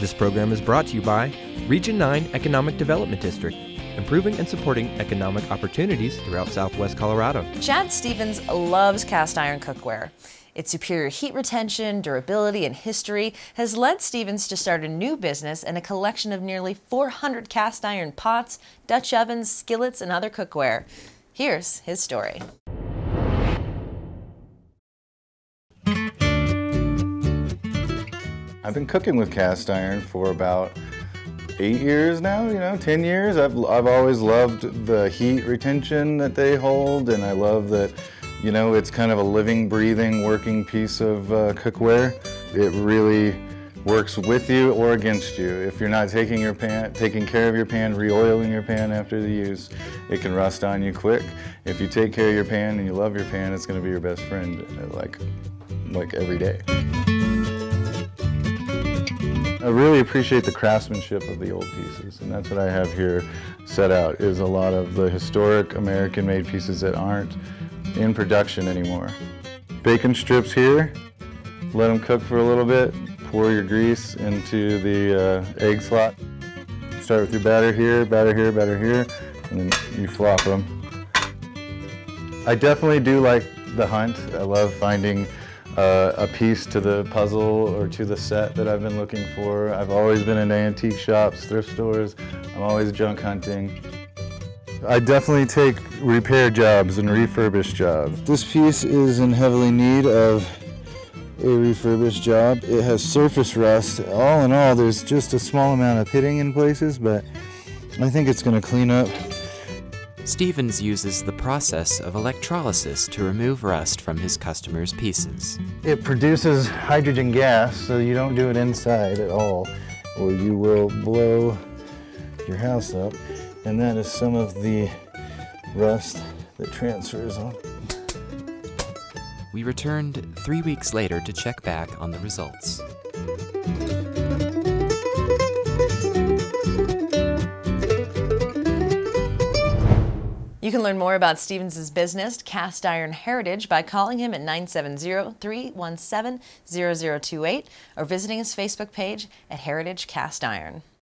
This program is brought to you by Region 9 Economic Development District, improving and supporting economic opportunities throughout Southwest Colorado. Chad Stevens loves cast iron cookware. Its superior heat retention, durability, and history has led Stevens to start a new business and a collection of nearly 400 cast iron pots, Dutch ovens, skillets, and other cookware. Here's his story. I've been cooking with cast iron for about 8 years now, 10 years. I've always loved the heat retention that they hold, and I love that, it's kind of a living, breathing, working piece of cookware. It really works with you or against you. If you're not taking care of your pan, re-oiling your pan after the use, it can rust on you quick. If you take care of your pan and you love your pan, it's gonna be your best friend, like every day. I really appreciate the craftsmanship of the old pieces, and that's what I have here set out, is a lot of the historic American-made pieces that aren't in production anymore. Bacon strips here, let them cook for a little bit, pour your grease into the egg slot. Start with your batter here, batter here, batter here, and then you flop them. I definitely do like the hunt. I love finding a piece to the puzzle or to the set that I've been looking for. I've always been in antique shops, thrift stores. I'm always junk hunting. I definitely take repair jobs and refurbish jobs. This piece is in heavily need of a refurbished job. It has surface rust. All in all, there's just a small amount of pitting in places, but I think it's going to clean up. Stevens uses the process of electrolysis to remove rust from his customers' pieces. It produces hydrogen gas, so you don't do it inside at all, or you will blow your house up. And that is some of the rust that transfers on. We returned 3 weeks later to check back on the results. You can learn more about Stevens' business, Cast Iron Heritage, by calling him at 970-317-0028 or visiting his Facebook page at Heritage Cast Iron.